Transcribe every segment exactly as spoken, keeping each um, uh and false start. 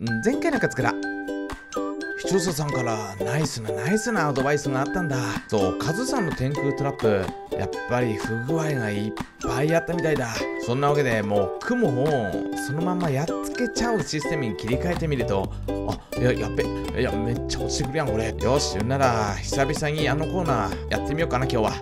うん、前回なんか作ら視聴者さんからナイスなナイスなアドバイスがあったんだ。そう、カズさんの天空トラップ、やっぱり不具合がいっぱいあったみたいだ。そんなわけでもう雲をそのままやっつけちゃうシステムに切り替えてみると、あ、いや、やっべ、いや、めっちゃ落ちてくるやんこれ。よし、なら久々にあのコーナーやってみようかな今日は。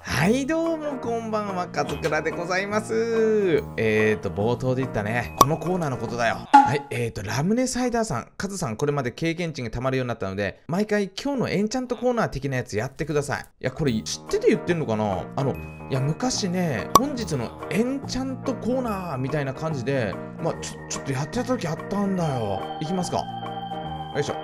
はいどうもこんばんは、かずくらでございます。えーと冒頭で言ったね、このコーナーのことだよ。はいえーとラムネサイダーさん、カズさんこれまで経験値がたまるようになったので、毎回今日のエンチャントコーナー的なやつやってください。いやこれ知ってて言ってんのかな。あのいや昔ね、本日のエンチャントコーナーみたいな感じで、まあちょ、ちょっとやってた時あったんだよ。いきますか、よいしょ、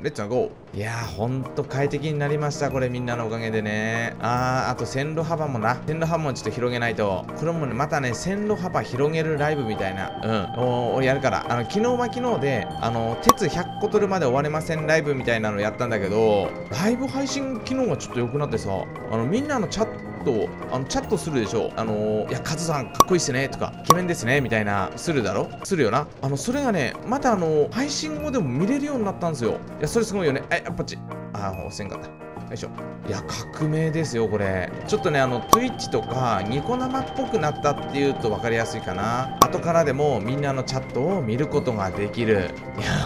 レッツゴー。いやーほんと快適になりました、これみんなのおかげでね。あーあと線路幅もな、線路幅もちょっと広げないと。これもねまたね、線路幅広げるライブみたいな、うんををやるから。あの昨日は昨日であの鉄ひゃっこ取るまで終われませんライブみたいなのやったんだけど、ライブ配信機能がちょっと良くなってさ、あのみんなのチャットあのチャットするでしょ。あのー、いやカズさんかっこいいっすねとか、イケメンですねみたいなするだろ、するよな。あのそれがねまたあの配信後でも見れるようになったんですよ。いやそれすごいよね。えっパチ、ああ押せんかった、よいしょ。いや革命ですよこれ。ちょっとねあの Twitch とかニコ生っぽくなったっていうと分かりやすいかな。後からでもみんなのチャットを見ることができる。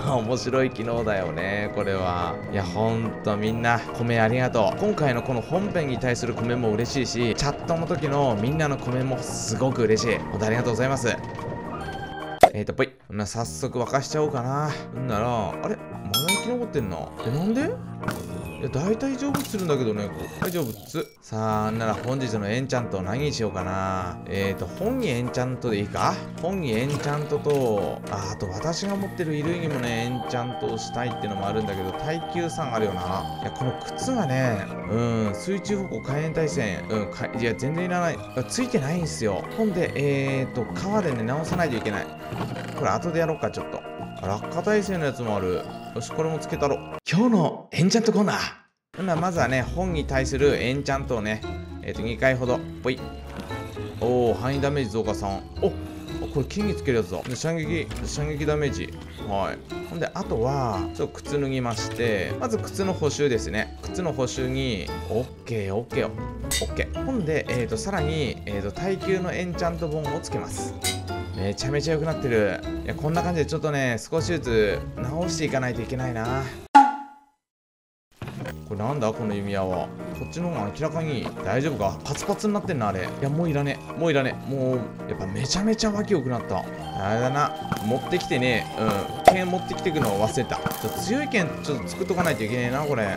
いや面白い機能だよねこれは。いやほんとみんなコメありがとう。今回のこの本編に対するコメも嬉しいし、チャットの時のみんなのコメもすごく嬉しい。本当ありがとうございます。えーとぽい、な早速沸かしちゃおうかな。んならあれまだ生き残ってんな。えなんで。いや大体成仏するんだけどね、大丈夫っつ。さあなら本日のエンチャント何にしようかな。えーと本にエンチャントでいいか。本にエンチャントと あ, あと私が持ってる衣類にもねエンチャントをしたいってのもあるんだけど、耐久さんあるよな。いやこの靴がね、うん水中歩行海援隊線、うんかいや全然いらない、ついてないんすよ。ほんでえーと革でね直さないといけない。これ後でやろうかちょっと。落下耐性のやつもある。よしこれもつけたろ。今日のエンチャントコーナー、まずはね本に対するエンチャントをねえっ、ー、とにかいほどぽい。おお範囲ダメージ増加さん、おっこれ金につけるやつだ。射撃射撃ダメージ、はい。ほんであとはちょっと靴脱ぎまして、まず靴の補修ですね。靴の補修に OKOK よ OK。 ほんでえっ、ー、とさらに、えー、と耐久のエンチャント本をつけます。めちゃめちゃ良くなってる。いやこんな感じでちょっとね少しずつ直していかないといけないな。これなんだこの指輪は。こっちの方が明らかに大丈夫か、パツパツになってんなあれ。いやもういらねもういらねもうやっぱめちゃめちゃわきよくなった。あれだな持ってきてね、うん剣持ってきてくのを忘れた。ちょっと強い剣ちょっと作っとかないといけねえなこれ。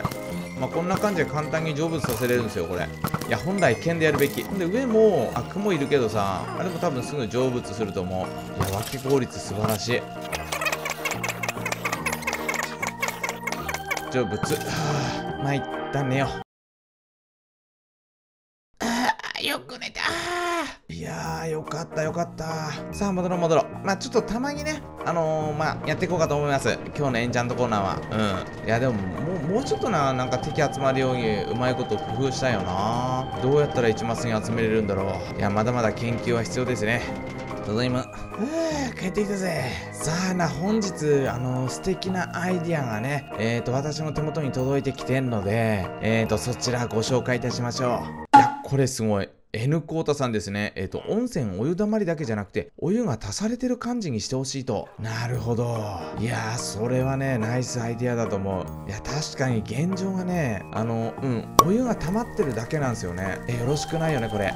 まあこんな感じで簡単に成仏させれるんですよこれ。いや本来剣でやるべき。で上もあ雲いるけどさ、あれも多分すぐ成仏すると思う。いや脇効率素晴らしい。成仏、はあまいったねよ。ああよく寝た。いやーよかったよかった。さあ戻ろう戻ろう。まあちょっとたまにねあのー、まあやっていこうかと思います今日のエンチャントコーナーは。うんいやでももうもうちょっとななんか敵集まるようにうまいこと工夫したいよな。どうやったらいちマスに集めれるんだろう。いやまだまだ研究は必要ですね。ただいま、ふう帰ってきたぜ。さあな本日あのー、素敵なアイディアがねえーと私の手元に届いてきてんので、えーとそちらご紹介いたしましょう。いやこれすごいN コータさんですね。えっと温泉お湯だまりだけじゃなくてお湯が足されてる感じにしてほしいと。なるほど。いやーそれはねナイスアイディアだと思う。いや確かに現状がねあのうんお湯が溜まってるだけなんですよね。えよろしくないよねこれ。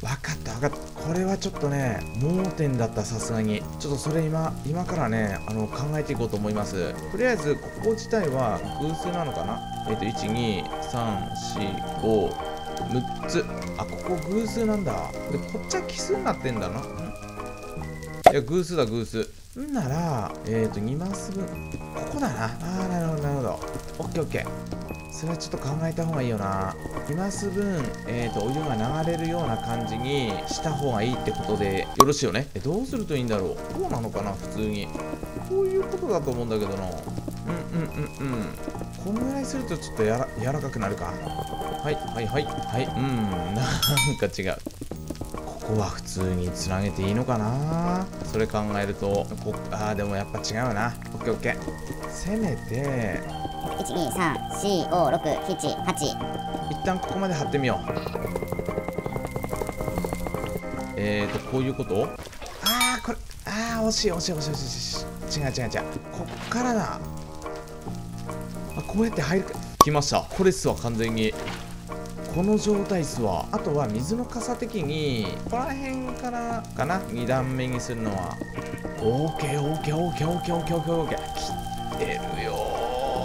分かった分かった、これはちょっとね盲点だったさすがに。ちょっとそれ今今からねあの考えていこうと思います。とりあえずここ自体は偶数なのかな。えっといちにさんしごむっつ、あここ偶数なんだ。でこっちは奇数になってんだな。んいや偶数だ偶数んならえっ、ー、とにマス分ここだな。あーなるほどなるほど、オッケーオッケー。それはちょっと考えた方がいいよな。にマス分えっ、ー、とお湯が流れるような感じにした方がいいってことでよろしいよね。えどうするといいんだろう。こうなのかな普通に。こういうことだと思うんだけどな。うんうんうんうんこんぐらいするとちょっとやら柔らかくなるか。はいはいはいはい、うんなんか違う。ここは普通につなげていいのかな。それ考えるとこ、ああでもやっぱ違うな。オッケーオッケー。せめていち に さん し ご ろく なな はち一旦ここまで貼ってみよう。えーとこういうこと。ああこれ、ああ惜しい惜しい惜しい惜しい。違う違う違う、こっからだ。あこうやって入るか。来ました。これっすわ完全に。この状態っすわ。あとは水の傘的にここら辺からかな、に段目にするのは。オーケーオーケーオーケーオーケーオーケーオーケーオーケー。切ってるよ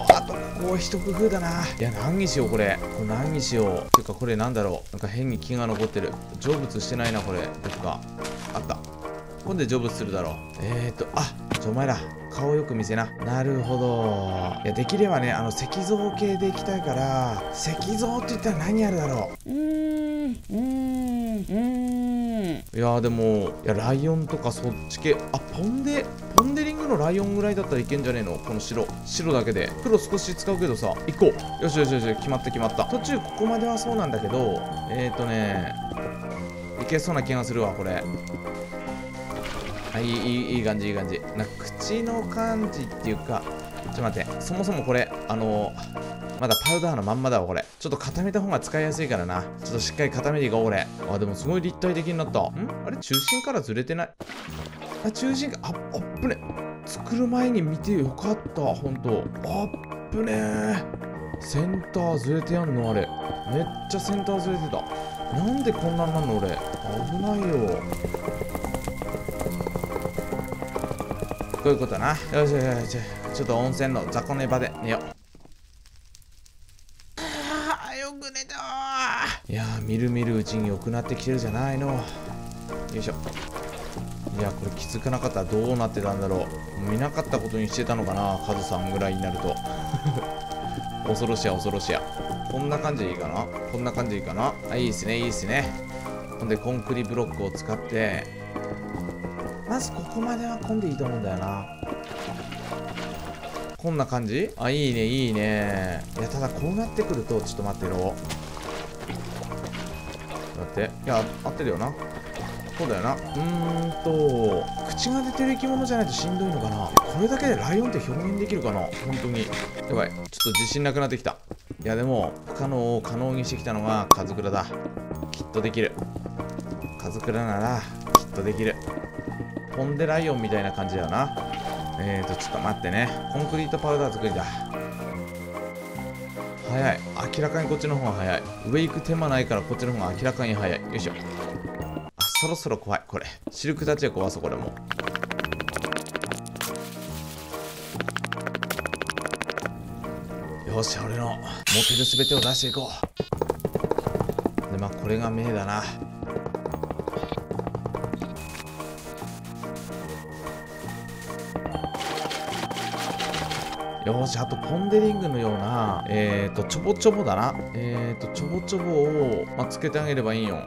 ー。あとここは一工夫だな。いや何にしようこれ、これ何にしよう。てかこれなんだろう、なんか変に木が残ってる。成仏してないなこれ。どっかあった。こんで成仏するだろう。えーとあちょお前ら顔よく見せな。なるほど。いやできればね、あの石像系でいきたいから、石像って言ったら何やるだろう。うーんうーんうーん。いやでもいやライオンとかそっち系。あポンデポンデリングのライオンぐらいだったらいけんじゃねえの。この白白だけで黒少し使うけどさ、行こう。よしよしよし、決まった決まった。途中ここまではそうなんだけど、えーとねいけそうな気がするわこれ。いい、いい、いい感じいい感じ。なんか口の感じっていうか、ちょっと待って、そもそもこれあのー、まだパウダーのまんまだわこれ。ちょっと固めた方が使いやすいからな。ちょっとしっかり固めていこうこれ。あでもすごい立体的になった。んあれ中心からずれてない。あ中心がああっぶね。作る前に見てよかったほんと。あっぶねー。センターずれてやんのあれ。めっちゃセンターずれてた。なんでこんなんなんの俺。危ないよ。こういうことだな。よしよしよし、ちょっと温泉の雑魚寝場で寝よう。あーよく寝たー。いやーみるみるうちに良くなってきてるじゃないの。よいしょ。いやこれ気づかなかったらどうなってたんだろう。見なかったことにしてたのかな、カズさんぐらいになると。恐ろしや恐ろしや。こんな感じでいいかな、こんな感じでいいかな。あいいっすねいいっすね。ほんでコンクリブロックを使ってまずここまでは混んでいいと思うんだよな。こんな感じ。あいいねいいね。いやただこうなってくると、ちょっと待ってろ、だっていや合ってるよな。そうだよな。うーんと口が出てる生き物じゃないとしんどいのかな。これだけでライオンって表現できるかな本当に。やばい、ちょっと自信なくなってきた。いやでも不可能を可能にしてきたのがカズクラだ。きっとできる。カズクラならきっとできる。ポンデライオンみたいな感じだよな。えーとちょっと待ってね、コンクリートパウダー作りだ。早い、明らかにこっちの方が早い。上行く手間ないからこっちの方が明らかに早い。よいしょ。あそろそろ怖いこれ、シルクたちは壊そうこれも。よし俺の持てる全てを出していこう。でまあこれが目だな。よし、あとポンデリングのような、えーと、ちょぼちょぼだな。えーと、ちょぼちょぼを、まあ、つけてあげればいいんよ。よ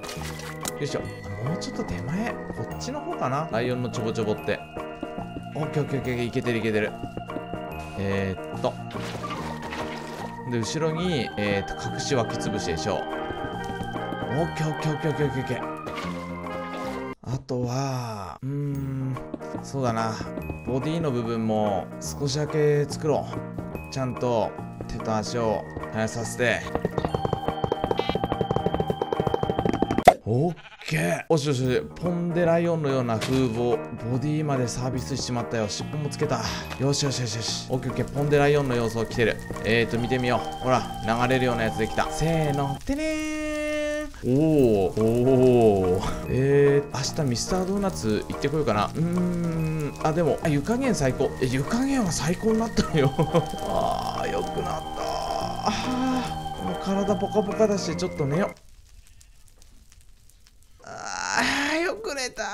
いしょ。もうちょっと手前。こっちの方かな？ライオンのちょぼちょぼって。オッケーオッケーオッケー、いけてるいけてる。えーっと。で、後ろに、えーと、隠し脇潰しでしょう。オッケーオッケーオッケーオッケーオッケーオッケー。あとは、うーん、そうだな。ボディの部分も少しだけ作ろう。ちゃんと手と足を離させて。オッケー。おしおしおし、ポンデライオンのような風貌、ボディまでサービスしちまったよ。尻尾もつけた。よしよしよしよし。オッケーオッケー。ポンデライオンの様子を着てる。えーと見てみよう。ほら流れるようなやつできた。せーのてねー。おーおー。えー明日ミスタードーナツ行ってこようかな。うーん。あでもあ湯加減最高。え湯加減は最高になったよ。あーよくなった。あーもう体ポカポカだし、ちょっと寝よ。あーよく寝たー。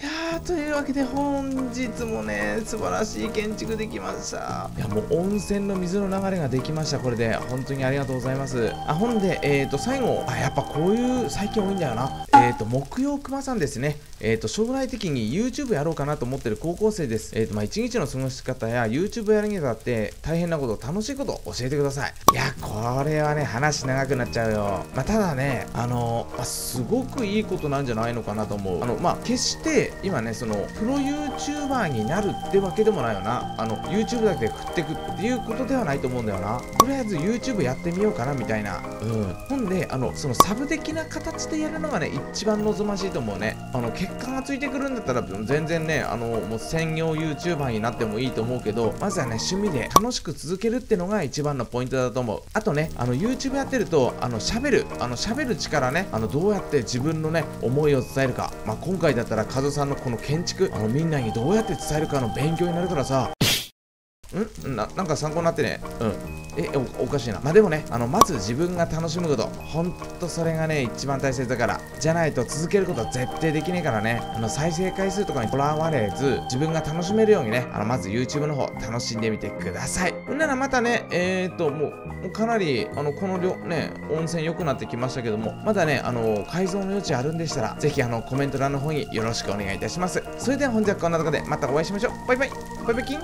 いやーというわけで本日もね素晴らしい建築できました。いやもう温泉の水の流れができました。これで本当にありがとうございます。あほんでえーと最後、あやっぱこういう最近多いんだよな。えーと木曜熊さんですね。えーと、将来的に YouTube やろうかなと思ってる高校生です。えーと、まあ、一日の過ごし方や YouTube やるにあたって大変なこと、楽しいことを教えてください。いや、これはね、話長くなっちゃうよ。まあ、ただね、あのー、まあ、すごくいいことなんじゃないのかなと思う。あの、まあ、決して、今ね、その、プロ YouTuber になるってわけでもないよな。あの、YouTube だけで食ってくっていうことではないと思うんだよな。とりあえず YouTube やってみようかな、みたいな。うん。ほんで、あの、その、サブ的な形でやるのがね、一番望ましいと思うね。あの、結果がついてくるんだったら全然ね、あのもう専業 YouTuber になってもいいと思うけど、まずはね、趣味で楽しく続けるってのが一番のポイントだと思う。あとね、あの YouTube やってると、あの喋るあの喋る力ね、あのどうやって自分のね思いを伝えるか、まあ、今回だったらカズさんのこの建築、あのみんなにどうやって伝えるかの勉強になるからさ、ん な, なんか参考になってね。うん、え、お, おかしいな。まあ、でもね、あの、まず自分が楽しむこと。ほんとそれがね、一番大切だから。じゃないと続けることは絶対できねえからね。あの、再生回数とかにとらわれず、自分が楽しめるようにね、あの、まず YouTube の方、楽しんでみてください。んならまたね、えーっと、もう、かなり、あの、この量、ね、温泉良くなってきましたけども、まだね、あの、改造の余地あるんでしたら、ぜひ、あの、コメント欄の方によろしくお願いいたします。それでは本日はこんなところで、またお会いしましょう。バイバイ。バイバイキン。